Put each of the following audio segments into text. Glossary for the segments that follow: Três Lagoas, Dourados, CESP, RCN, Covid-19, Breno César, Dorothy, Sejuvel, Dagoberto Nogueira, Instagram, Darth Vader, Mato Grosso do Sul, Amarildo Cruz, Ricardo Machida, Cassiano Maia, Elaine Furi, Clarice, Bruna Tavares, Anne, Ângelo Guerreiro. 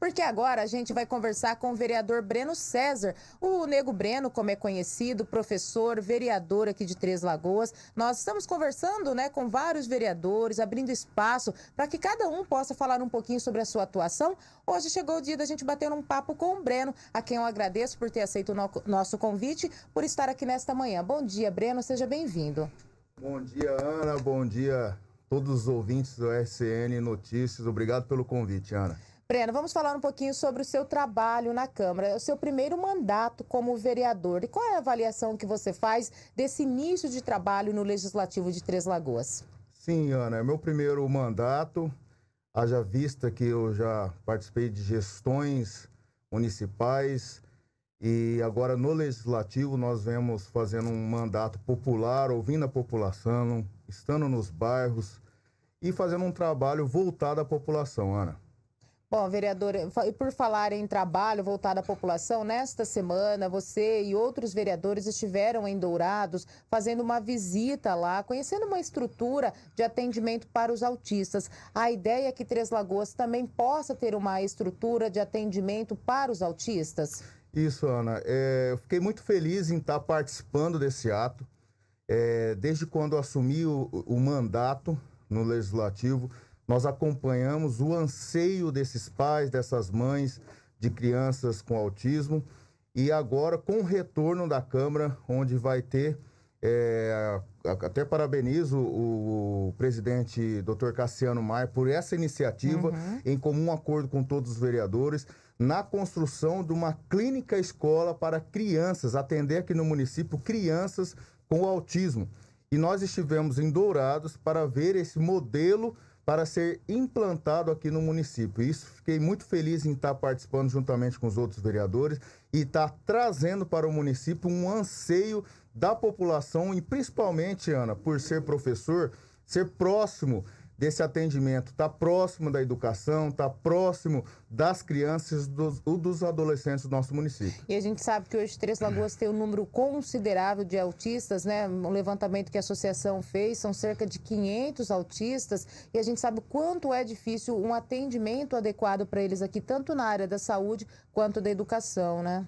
Porque agora a gente vai conversar com o vereador Breno César. O Nego Breno, como é conhecido, professor, vereador aqui de Três Lagoas. Nós estamos conversando, né, com vários vereadores, abrindo espaço para que cada um possa falar um pouquinho sobre a sua atuação. Hoje chegou o dia da gente bater um papo com o Breno, a quem eu agradeço por ter aceito o nosso convite, por estar aqui nesta manhã. Bom dia, Breno, seja bem-vindo. Bom dia, Ana. Bom dia a todos os ouvintes do RCN Notícias. Obrigado pelo convite, Ana. Breno, vamos falar um pouquinho sobre o seu trabalho na Câmara, o seu primeiro mandato como vereador. E qual é a avaliação que você faz desse início de trabalho no Legislativo de Três Lagoas? Sim, Ana, é meu primeiro mandato, haja vista que eu já participei de gestões municipais e agora no Legislativo nós vemos fazendo um mandato popular, ouvindo a população, estando nos bairros e fazendo um trabalho voltado à população, Ana. Bom, vereador, e por falar em trabalho voltado à população, nesta semana você e outros vereadores estiveram em Dourados fazendo uma visita lá, conhecendo uma estrutura de atendimento para os autistas. A ideia é que Três Lagoas também possa ter uma estrutura de atendimento para os autistas? Isso, Ana. Eu fiquei muito feliz em estar participando desse ato. Desde quando assumi o mandato no Legislativo, nós acompanhamos o anseio desses pais, dessas mães de crianças com autismo e agora com o retorno da Câmara, onde vai ter, até parabenizo o presidente Dr. Cassiano Maia por essa iniciativa, em comum acordo com todos os vereadores, na construção de uma clínica escola para crianças, atender aqui no município crianças com autismo. E nós estivemos em Dourados para ver esse modelo para ser implantado aqui no município. Isso, fiquei muito feliz em estar participando juntamente com os outros vereadores e estar trazendo para o município um anseio da população e principalmente, Ana, por ser professor, ser próximo desse atendimento, estar próximo da educação, estar próximo das crianças e dos adolescentes do nosso município. E a gente sabe que hoje Três Lagoas tem um número considerável de autistas, né? Um levantamento que a associação fez, são cerca de 500 autistas, e a gente sabe o quanto é difícil um atendimento adequado para eles aqui, tanto na área da saúde quanto da educação, né?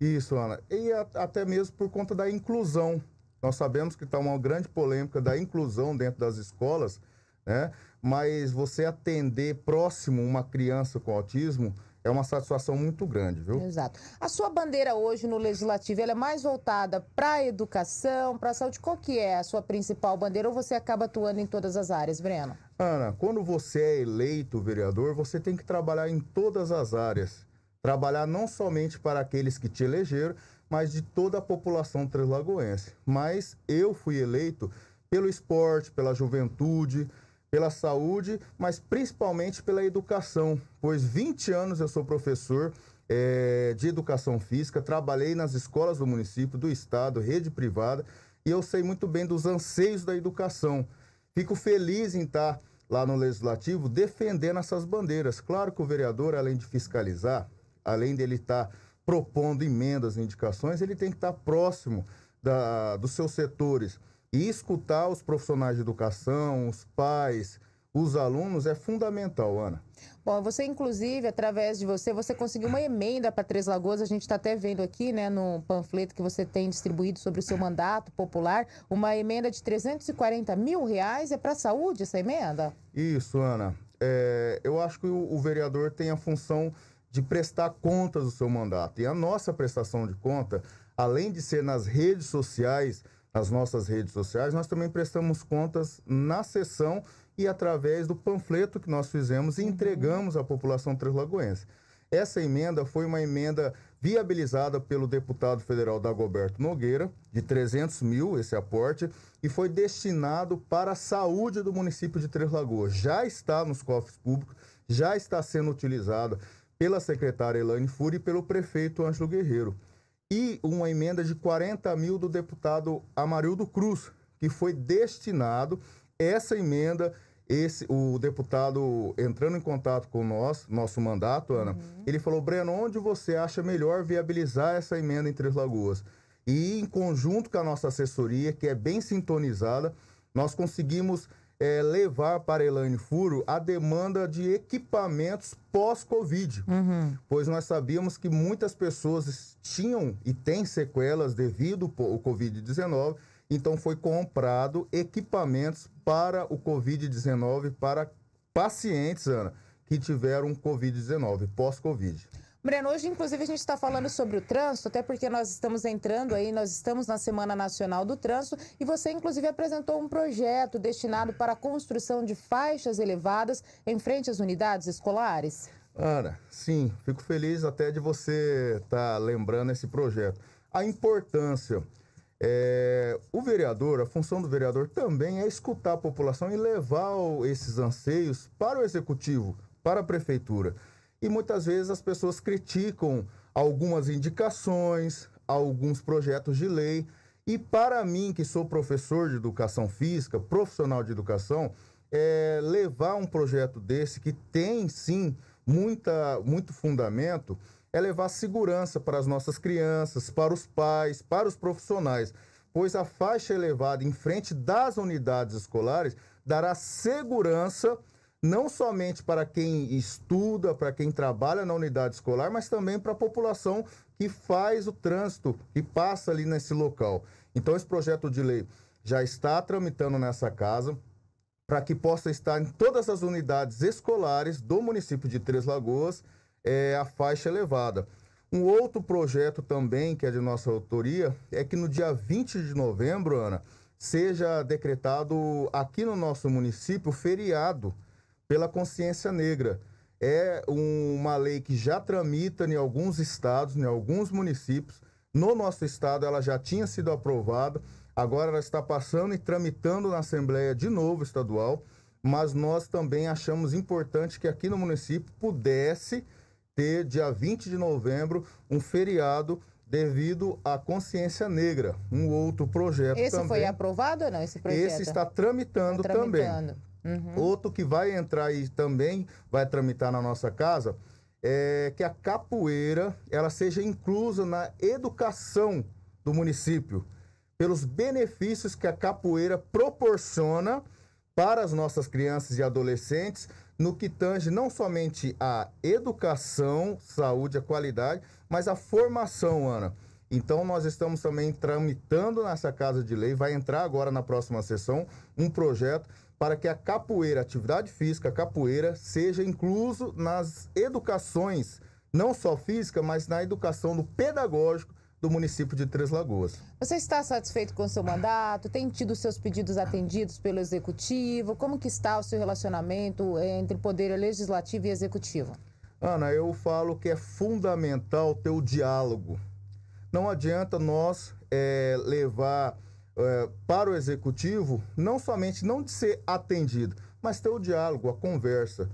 Isso, Ana. E até mesmo por conta da inclusão. Nós sabemos que está uma grande polêmica da inclusão dentro das escolas, né? Mas você atender próximo uma criança com autismo é uma satisfação muito grande, viu? Exato. A sua bandeira hoje no Legislativo, ela é mais voltada para a educação, para a saúde. Qual que é a sua principal bandeira ou você acaba atuando em todas as áreas, Breno? Ana, quando você é eleito vereador, você tem que trabalhar em todas as áreas. Trabalhar não somente para aqueles que te elegeram, mas de toda a população treslagoense. Mas eu fui eleito pelo esporte, pela juventude, pela saúde, mas principalmente pela educação, pois 20 anos eu sou professor de educação física, trabalhei nas escolas do município, do estado, rede privada, e eu sei muito bem dos anseios da educação. Fico feliz em estar lá no Legislativo defendendo essas bandeiras. Claro que o vereador, além de fiscalizar, além dele estar propondo emendas e indicações, ele tem que estar próximo dos seus setores. E escutar os profissionais de educação, os pais, os alunos é fundamental, Ana. Bom, você inclusive, através de você conseguiu uma emenda para Três Lagoas, a gente está até vendo aqui, né, no panfleto que você tem distribuído sobre o seu mandato popular, uma emenda de R$340 mil, é para a saúde essa emenda? Isso, Ana. Eu acho que o vereador tem a função de prestar contas do seu mandato. E a nossa prestação de conta, além de ser nas redes sociais, nas nossas redes sociais, nós também prestamos contas na sessão e através do panfleto que nós fizemos e entregamos à população treslagoense. Essa emenda foi uma emenda viabilizada pelo deputado federal Dagoberto Nogueira, de 300 mil, esse aporte, e foi destinado para a saúde do município de Três Lagoas. Já está nos cofres públicos, já está sendo utilizada pela secretária Elaine Furi e pelo prefeito Ângelo Guerreiro. E uma emenda de 40 mil do deputado Amarildo Cruz, que foi destinado, essa emenda, o deputado entrando em contato com nós, nosso mandato, Ana, ele falou, Breno, onde você acha melhor viabilizar essa emenda em Três Lagoas? E em conjunto com a nossa assessoria, que é bem sintonizada, nós conseguimos levar para Elaine Furi a demanda de equipamentos pós-Covid, pois nós sabíamos que muitas pessoas tinham e têm sequelas devido ao Covid-19, então foi comprado equipamentos para o Covid-19 para pacientes, Ana, que tiveram Covid-19, pós-Covid. Breno, hoje, inclusive, a gente está falando sobre o trânsito, até porque nós estamos entrando aí, nós estamos na Semana Nacional do Trânsito, e você, inclusive, apresentou um projeto destinado para a construção de faixas elevadas em frente às unidades escolares. Ana, sim, fico feliz até de você estar lembrando esse projeto. A importância, o vereador, a função do vereador também é escutar a população e levar esses anseios para o executivo, para a prefeitura. E muitas vezes as pessoas criticam algumas indicações, alguns projetos de lei. E para mim, que sou professor de educação física, profissional de educação, levar um projeto desse, que tem sim muito fundamento, é levar segurança para as nossas crianças, para os pais, para os profissionais. Pois a faixa elevada em frente das unidades escolares dará segurança não somente para quem estuda, para quem trabalha na unidade escolar, mas também para a população que faz o trânsito e passa ali nesse local. Então, esse projeto de lei já está tramitando nessa casa para que possa estar em todas as unidades escolares do município de Três Lagoas a faixa elevada. Um outro projeto também, que é de nossa autoria, é que no dia 20 de novembro, Ana, seja decretado aqui no nosso município feriado pela consciência negra. É uma lei que já tramita em alguns estados, em alguns municípios. No nosso estado ela já tinha sido aprovada, agora ela está passando e tramitando na Assembleia de novo estadual, mas nós também achamos importante que aqui no município pudesse ter, dia 20 de novembro, um feriado devido à consciência negra. Um outro projeto esse também. Esse foi aprovado ou não, esse projeto? Esse está tramitando, também. Outro que vai entrar aí também, vai tramitar na nossa casa, é que a capoeira ela seja inclusa na educação do município, pelos benefícios que a capoeira proporciona para as nossas crianças e adolescentes, no que tange não somente a educação, saúde, a qualidade, mas a formação, Ana. Então, nós estamos também tramitando nessa casa de lei, vai entrar agora na próxima sessão, um projeto para que a capoeira, atividade física, a capoeira, seja incluso nas educações, não só física, mas na educação do pedagógico do município de Três Lagoas. Você está satisfeito com o seu mandato? Tem tido seus pedidos atendidos pelo Executivo? Como que está o seu relacionamento entre o Poder Legislativo e Executivo? Ana, eu falo que é fundamental ter o diálogo. Não adianta nós levar para o executivo, não somente não de ser atendido, mas ter o diálogo, a conversa.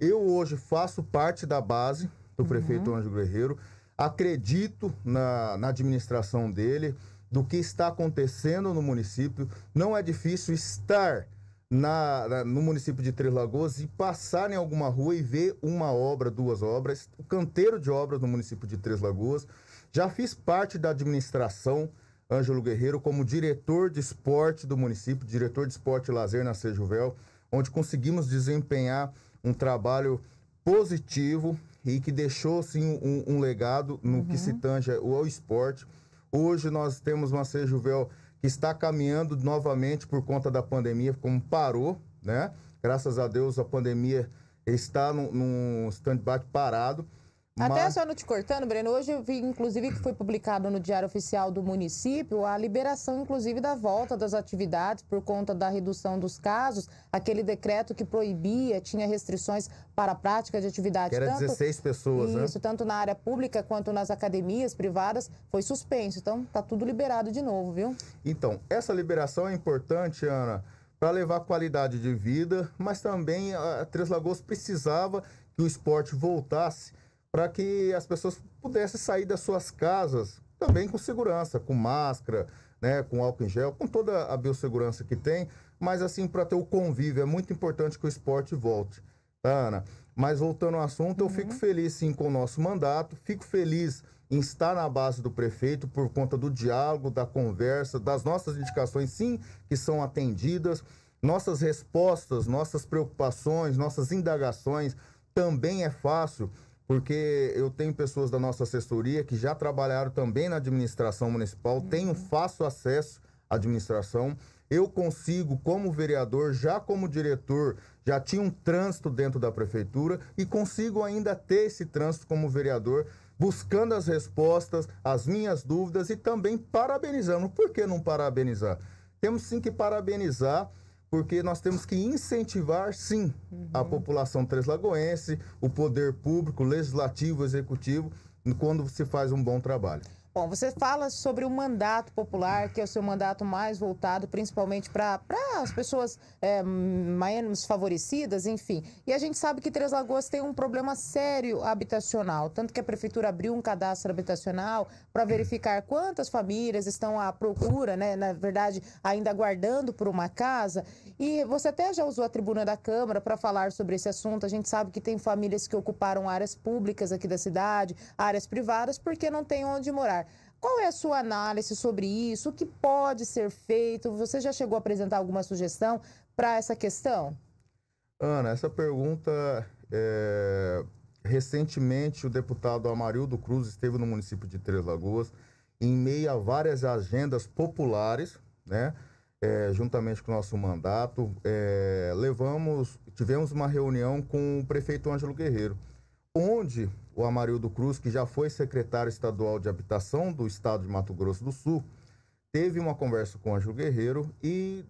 Eu hoje faço parte da base do prefeito Ângelo Guerreiro, acredito na administração dele, do que está acontecendo no município. Não é difícil estar no município de Três Lagoas e passar em alguma rua e ver uma obra, duas obras, o canteiro de obras no município de Três Lagoas. Já fiz parte da administração Ângelo Guerreiro como diretor de esporte do município, diretor de esporte e lazer na Sejuvel, onde conseguimos desempenhar um trabalho positivo e que deixou sim um legado no que se tange ao esporte. Hoje nós temos uma Sejuvel que está caminhando novamente por conta da pandemia, como parou, né? Graças a Deus a pandemia está num stand-by parado. Até só não te cortando, Breno, hoje eu vi, inclusive, que foi publicado no Diário Oficial do município a liberação, inclusive, da volta das atividades por conta da redução dos casos, aquele decreto que proibia, tinha restrições para a prática de atividades. Era 16 pessoas, né? Isso, tanto na área pública quanto nas academias privadas, foi suspenso. Então, tá tudo liberado de novo, viu? Então, essa liberação é importante, Ana, para levar qualidade de vida, mas também a Três Lagoas precisava que o esporte voltasse, para que as pessoas pudessem sair das suas casas também com segurança, com máscara, né, com álcool em gel, com toda a biossegurança que tem, mas assim, para ter o convívio, é muito importante que o esporte volte, tá, Ana? Mas voltando ao assunto, eu fico feliz sim com o nosso mandato, fico feliz em estar na base do prefeito por conta do diálogo, da conversa, das nossas indicações sim que são atendidas, Nossas respostas, nossas preocupações, nossas indagações também é fácil, porque eu tenho pessoas da nossa assessoria que já trabalharam também na administração municipal, tenho fácil acesso à administração. Eu consigo, como vereador, já como diretor, já tinha um trânsito dentro da prefeitura e consigo ainda ter esse trânsito como vereador, buscando as respostas, as minhas dúvidas e também parabenizando. Por que não parabenizar? Temos sim que parabenizar, porque nós temos que incentivar, sim, a população treslagoense, o poder público, legislativo, executivo, quando se faz um bom trabalho. Bom, você fala sobre o mandato popular, que é o seu mandato mais voltado principalmente para as pessoas menos favorecidas, enfim. E a gente sabe que Três Lagoas tem um problema sério habitacional, tanto que a prefeitura abriu um cadastro habitacional para verificar quantas famílias estão à procura, né, na verdade, ainda aguardando por uma casa. E você até já usou a tribuna da Câmara para falar sobre esse assunto. A gente sabe que tem famílias que ocuparam áreas públicas aqui da cidade, áreas privadas, porque não tem onde morar. Qual é a sua análise sobre isso? O que pode ser feito? Você já chegou a apresentar alguma sugestão para essa questão? Ana, essa pergunta, recentemente o deputado Amarildo Cruz esteve no município de Três Lagoas, em meio a várias agendas populares, né? Juntamente com o nosso mandato, tivemos uma reunião com o prefeito Ângelo Guerreiro, onde o Amarildo Cruz, que já foi secretário estadual de habitação do estado de Mato Grosso do Sul, teve uma conversa com o Ângelo Guerreiro e,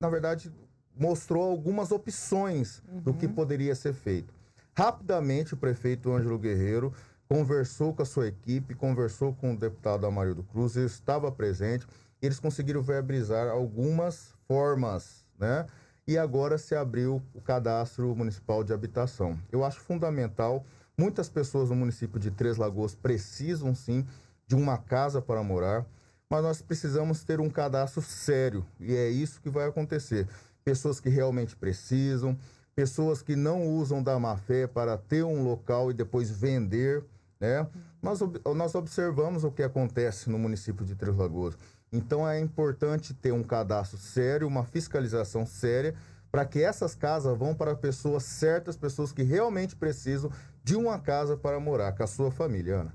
na verdade, mostrou algumas opções do que poderia ser feito. Rapidamente, o prefeito Ângelo Guerreiro conversou com a sua equipe, conversou com o deputado Amarildo Cruz, ele estava presente, eles conseguiram viabilizar algumas formas, né? E agora se abriu o cadastro municipal de habitação. Eu acho fundamental, muitas pessoas no município de Três Lagoas precisam sim de uma casa para morar, mas nós precisamos ter um cadastro sério, e é isso que vai acontecer. Pessoas que realmente precisam, pessoas que não usam da má fé para ter um local e depois vender, né? Nós observamos o que acontece no município de Três Lagoas. Então é importante ter um cadastro sério, uma fiscalização séria, para que essas casas vão para pessoas certas, pessoas que realmente precisam de uma casa para morar com a sua família, Ana.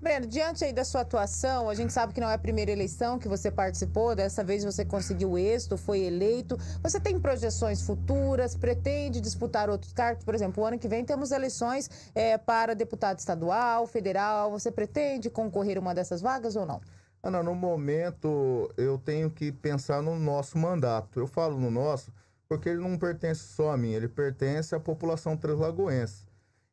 Breno, diante aí da sua atuação, a gente sabe que não é a primeira eleição que você participou, dessa vez você conseguiu êxito, foi eleito. Você tem projeções futuras, pretende disputar outros cargos? Por exemplo, o ano que vem temos eleições para deputado estadual, federal. Você pretende concorrer a uma dessas vagas ou não? Ana, no momento eu tenho que pensar no nosso mandato. Eu falo no nosso porque ele não pertence só a mim, ele pertence à população treslagoense.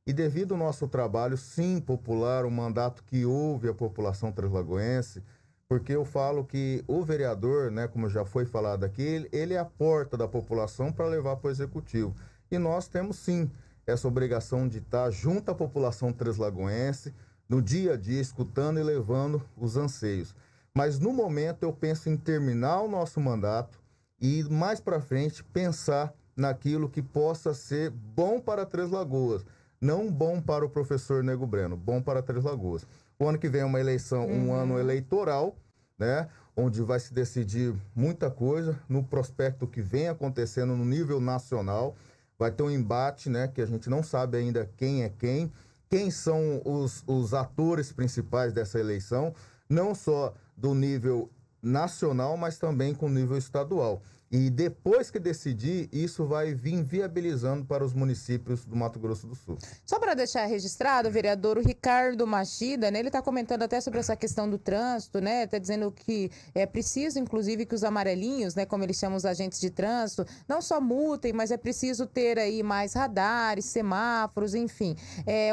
E devido ao nosso trabalho, sim, popular, o mandato que houve à população treslagoense, porque eu falo que o vereador, né, como já foi falado aqui, ele é a porta da população para levar para o executivo. E nós temos, sim, essa obrigação de estar junto à população treslagoense, no dia a dia, escutando e levando os anseios. Mas no momento eu penso em terminar o nosso mandato e mais para frente pensar naquilo que possa ser bom para Três Lagoas, não bom para o professor Nego Breno, bom para Três Lagoas. O ano que vem é uma eleição, um ano eleitoral, né, onde vai se decidir muita coisa no prospecto que vem acontecendo no nível nacional. Vai ter um embate, né, que a gente não sabe ainda quem é quem. Quem são os atores principais dessa eleição, não só do nível nacional, mas também com o nível estadual. E depois que decidir, isso vai vir viabilizando para os municípios do Mato Grosso do Sul. Só para deixar registrado, o vereador Ricardo Machida, né, ele está comentando até sobre essa questão do trânsito, né? Está dizendo que é preciso, inclusive, que os amarelinhos, né, como eles chamam os agentes de trânsito, não só multem, mas é preciso ter aí mais radares, semáforos, enfim.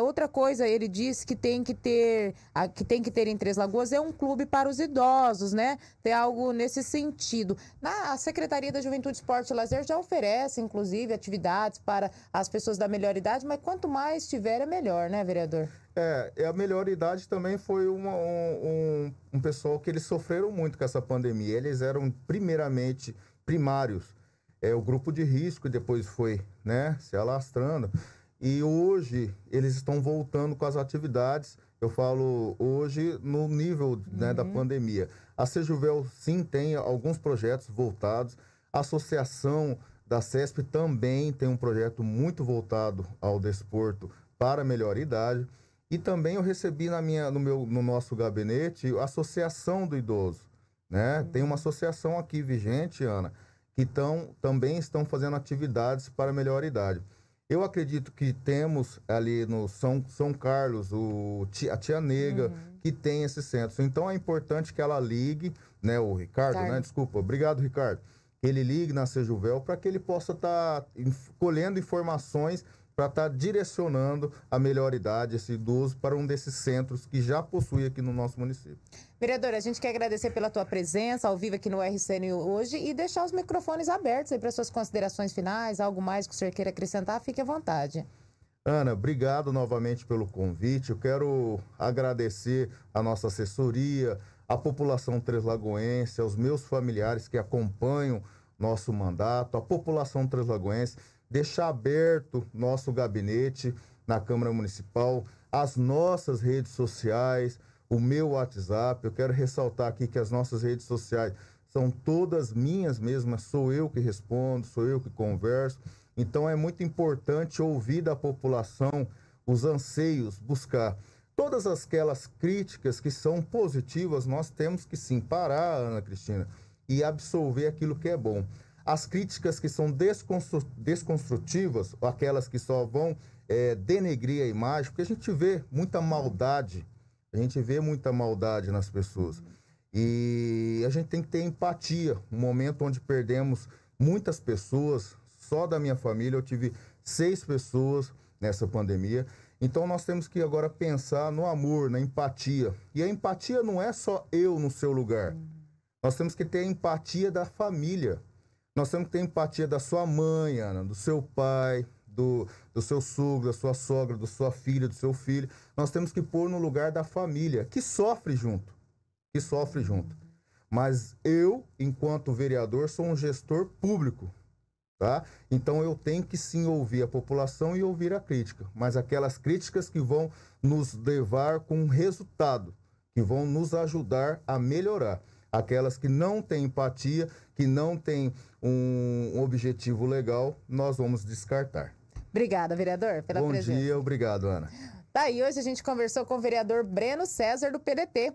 Outra coisa, ele disse que tem que ter em Três Lagoas é um clube para os idosos, né? Tem algo nesse sentido. A Secretaria da Juventude, Esporte e Lazer já oferece, inclusive, atividades para as pessoas da melhor idade, mas quanto mais tiver, é melhor, né, vereador? A melhor idade também foi um pessoal que eles sofreram muito com essa pandemia. Eles eram, primeiramente, primários, o grupo de risco, e depois foi, né, se alastrando. E hoje, eles estão voltando com as atividades, eu falo hoje, no nível, né, da pandemia. A Sejuvel, sim, tem alguns projetos voltados. A associação da CESP também tem um projeto muito voltado ao desporto para a melhor idade. E também eu recebi no nosso gabinete a Associação do Idoso, né? Tem uma associação aqui vigente, Ana, que também estão fazendo atividades para a melhor idade. Eu acredito que temos ali no São Carlos a Tia Nega, que tem esses centros. Então é importante que ela ligue, né, o Ricardo, né? Desculpa, obrigado, Ricardo. Ele ligue na Sejuvel para que ele possa estar colhendo informações para estar direcionando a melhor idade, esse idoso, para um desses centros que já possui aqui no nosso município. Vereadora, a gente quer agradecer pela tua presença ao vivo aqui no RCN hoje e deixar os microfones abertos aí para suas considerações finais, algo mais que o senhor queira acrescentar, fique à vontade. Ana, obrigado novamente pelo convite. Eu quero agradecer a nossa assessoria, a população treslagoense, aos meus familiares que acompanham nosso mandato, a população treslagoense, deixar aberto nosso gabinete na Câmara Municipal, as nossas redes sociais, o meu WhatsApp. Eu quero ressaltar aqui que as nossas redes sociais são todas minhas mesmas, sou eu que respondo, sou eu que converso. Então é muito importante ouvir da população os anseios, buscar todas aquelas críticas que são positivas. Nós temos que sim parar, Ana Cristina, e absorver aquilo que é bom. As críticas que são desconstrutivas, aquelas que só vão denegrir a imagem, porque a gente vê muita maldade, nas pessoas. E a gente tem que ter empatia, um momento onde perdemos muitas pessoas. Só da minha família eu tive 6 pessoas nessa pandemia. Então nós temos que agora pensar no amor, na empatia. E a empatia não é só eu no seu lugar. Nós temos que ter a empatia da família. Nós temos que ter empatia da sua mãe, Ana, do seu pai, do seu sogro, da sua sogra, da sua filha, do seu filho. Nós temos que pôr no lugar da família, que sofre junto, Mas eu, enquanto vereador, sou um gestor público, tá? Então eu tenho que sim ouvir a população e ouvir a crítica, mas aquelas críticas que vão nos levar com resultado, que vão nos ajudar a melhorar. Aquelas que não têm empatia, que não têm um objetivo legal, nós vamos descartar. Obrigada, vereador, pela presença. Bom dia, obrigado, Ana. Tá aí, hoje a gente conversou com o vereador Breno César, do PDT.